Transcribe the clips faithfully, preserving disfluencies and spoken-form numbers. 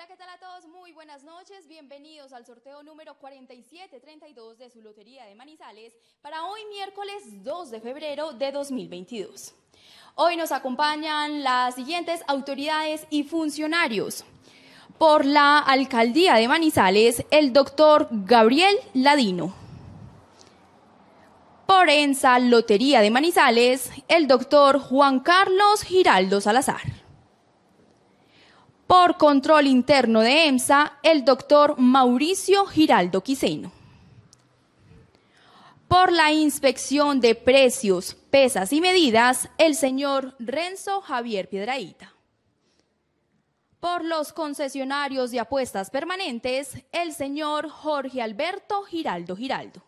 Hola, ¿qué tal a todos? Muy buenas noches, bienvenidos al sorteo número cuarenta y siete treinta y dos de su Lotería de Manizales para hoy miércoles dos de febrero de dos mil veintidós. Hoy nos acompañan las siguientes autoridades y funcionarios. Por la Alcaldía de Manizales, el doctor Gabriel Ladino. Por ENSA Lotería de Manizales, el doctor Juan Carlos Giraldo Salazar. Por Control Interno de EMSA, el doctor Mauricio Giraldo Quiceno. Por la Inspección de Precios, Pesas y Medidas, el señor Renzo Javier Piedraíta. Por los concesionarios de apuestas permanentes, el señor Jorge Alberto Giraldo Giraldo.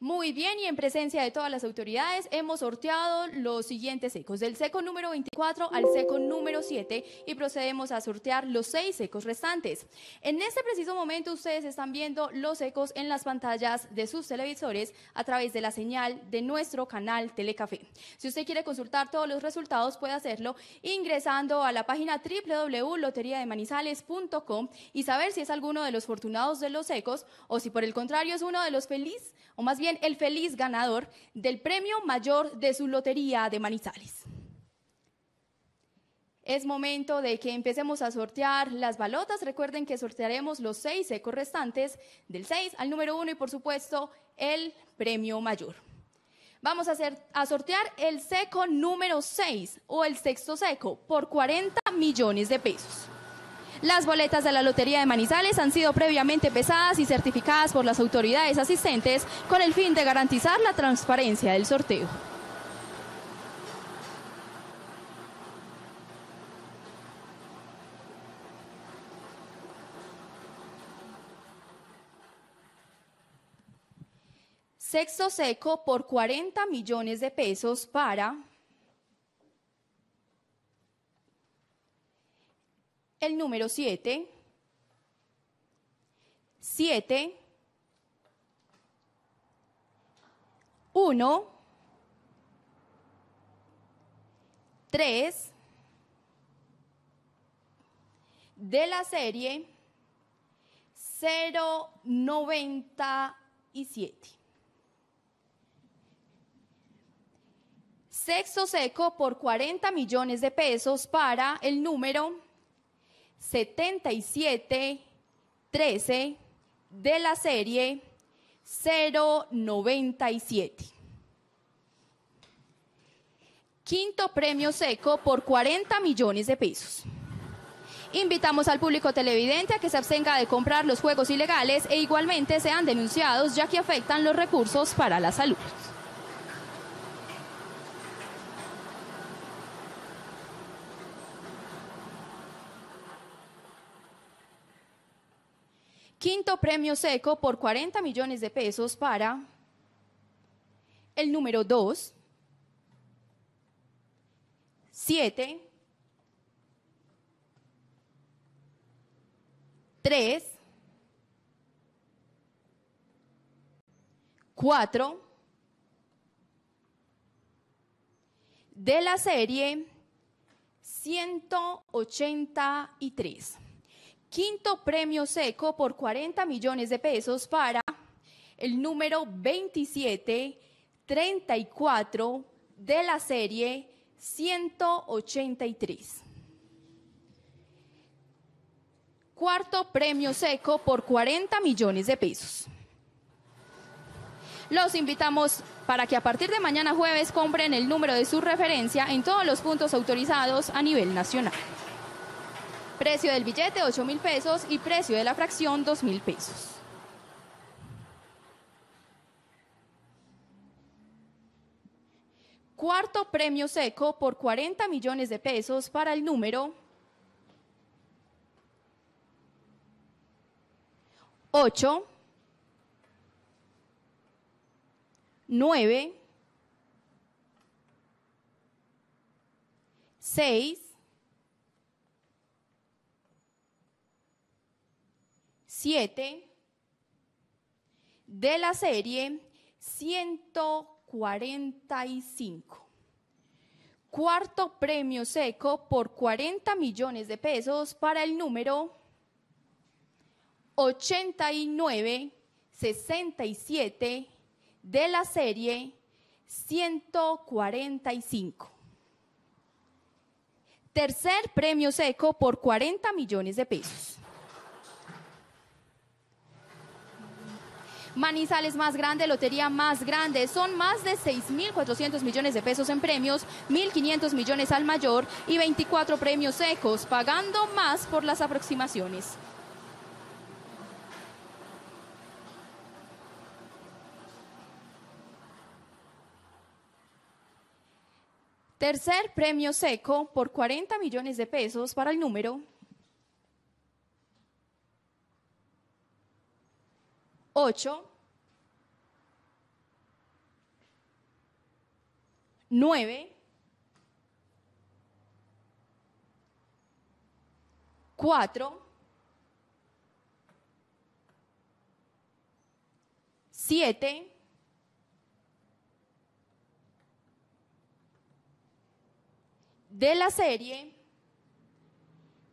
Muy bien, y en presencia de todas las autoridades hemos sorteado los siguientes secos, del seco número veinticuatro al seco número siete, y procedemos a sortear los seis secos restantes. En este preciso momento ustedes están viendo los secos en las pantallas de sus televisores a través de la señal de nuestro canal Telecafé. Si usted quiere consultar todos los resultados puede hacerlo ingresando a la página w w w punto lotería de manizales punto com y saber si es alguno de los fortunados de los secos o si por el contrario es uno de los feliz o más bien el feliz ganador del premio mayor de su Lotería de Manizales. Es momento de que empecemos a sortear las balotas. Recuerden que sortearemos los seis secos restantes, del seis al número uno y por supuesto el premio mayor. Vamos a, hacer, a sortear el seco número seis o el sexto seco por cuarenta millones de pesos. Las boletas de la Lotería de Manizales han sido previamente pesadas y certificadas por las autoridades asistentes con el fin de garantizar la transparencia del sorteo. Sexto seco por cuarenta millones de pesos para el número siete, siete, uno, tres de la serie cero noventa y siete. Sexto seco por cuarenta millones de pesos para el número setenta y siete trece de la serie cero noventa y siete. Quinto premio seco por cuarenta millones de pesos. Invitamos al público televidente a que se abstenga de comprar los juegos ilegales e igualmente sean denunciados, ya que afectan los recursos para la salud. Quinto premio seco por cuarenta millones de pesos para el número dos, siete, tres, cuatro de la serie ciento ochenta y tres. Quinto premio seco por cuarenta millones de pesos para el número veintisiete treinta y cuatro de la serie ciento ochenta y tres. Cuarto premio seco por cuarenta millones de pesos. Los invitamos para que a partir de mañana jueves compren el número de su referencia en todos los puntos autorizados a nivel nacional. Precio del billete ocho mil pesos y precio de la fracción dos mil pesos. Cuarto premio seco por cuarenta millones de pesos para el número ocho, nueve, seis, siete de la serie ciento cuarenta y cinco. Cuarto premio seco por cuarenta millones de pesos para el número ochenta y nueve sesenta y siete de la serie ciento cuarenta y cinco. Tercer premio seco por cuarenta millones de pesos. Manizales más grande, lotería más grande, son más de seis mil cuatrocientos millones de pesos en premios, mil quinientos millones al mayor y veinticuatro premios secos, pagando más por las aproximaciones. Tercer premio seco por cuarenta millones de pesos para el número ocho, nueve, cuatro, siete de la serie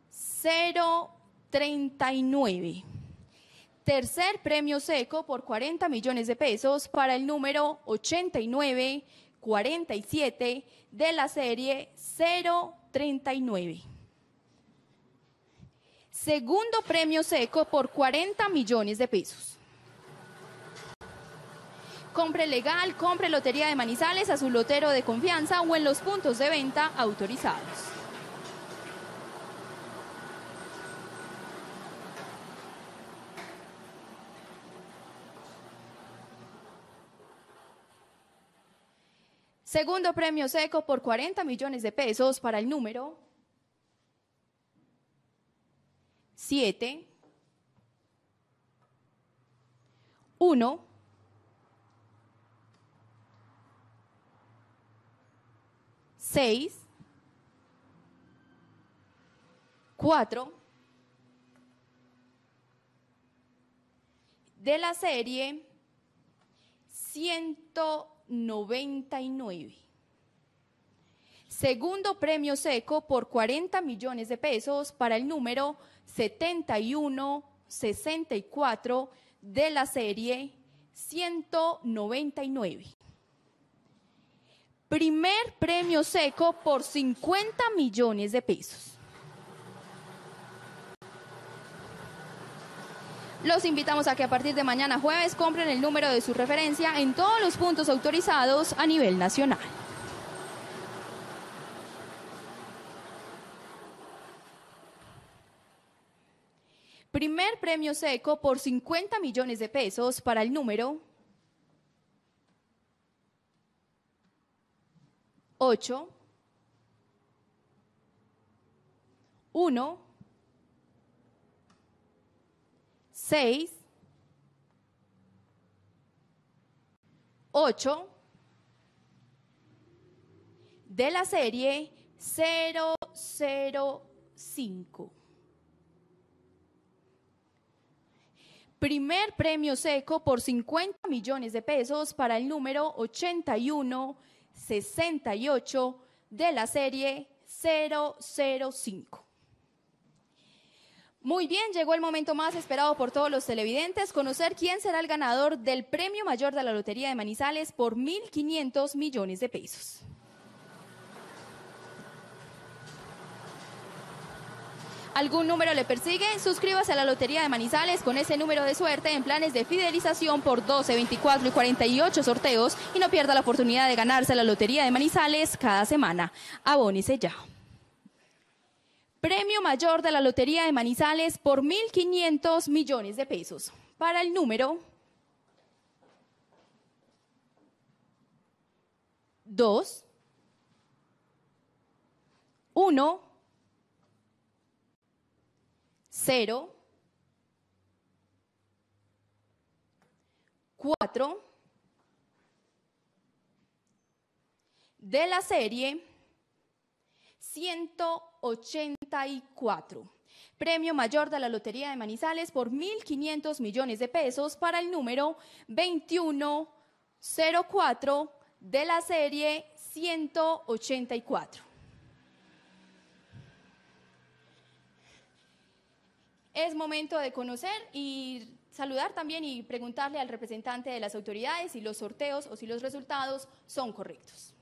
cero treinta y nueve. Tercer premio seco por cuarenta millones de pesos para el número ochenta y nueve cuarenta y siete de la serie cero treinta y nueve. Segundo premio seco por cuarenta millones de pesos. Compre legal, compre Lotería de Manizales a su lotero de confianza o en los puntos de venta autorizados. Segundo premio seco por cuarenta millones de pesos para el número siete, uno, seis, cuatro de la serie ciento noventa y nueve. Segundo premio seco por cuarenta millones de pesos para el número setenta y uno sesenta y cuatro de la serie ciento noventa y nueve. Primer premio seco por cincuenta millones de pesos. Los invitamos a que a partir de mañana jueves compren el número de su referencia en todos los puntos autorizados a nivel nacional. Primer premio seco por cincuenta millones de pesos para el número ocho, uno, seis, ocho de la serie cero cero cinco. Primer premio seco por cincuenta millones de pesos para el número ochenta y uno sesenta y ocho de la serie cero cero cinco. Muy bien, llegó el momento más esperado por todos los televidentes, conocer quién será el ganador del premio mayor de la Lotería de Manizales por mil quinientos millones de pesos. ¿Algún número le persigue? Suscríbase a la Lotería de Manizales con ese número de suerte en planes de fidelización por doce, veinticuatro y cuarenta y ocho sorteos y no pierda la oportunidad de ganarse la Lotería de Manizales cada semana. Abónese ya. Premio mayor de la Lotería de Manizales por mil quinientos millones de pesos. Para el número dos, uno, cero, cuatro de la serie ciento ochenta y cuatro. Premio mayor de la Lotería de Manizales por mil quinientos millones de pesos para el número veintiuno cero cuatro de la serie ciento ochenta y cuatro. es momento de conocer y saludar también y preguntarle al representante de las autoridades si los sorteos o si los resultados son correctos.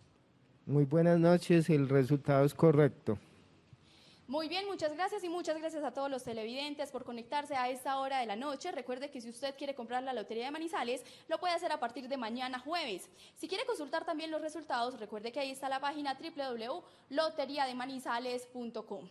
Muy buenas noches, el resultado es correcto. Muy bien, muchas gracias y muchas gracias a todos los televidentes por conectarse a esta hora de la noche. Recuerde que si usted quiere comprar la Lotería de Manizales, lo puede hacer a partir de mañana jueves. Si quiere consultar también los resultados, recuerde que ahí está la página doble u doble u doble u punto lotería de manizales punto com.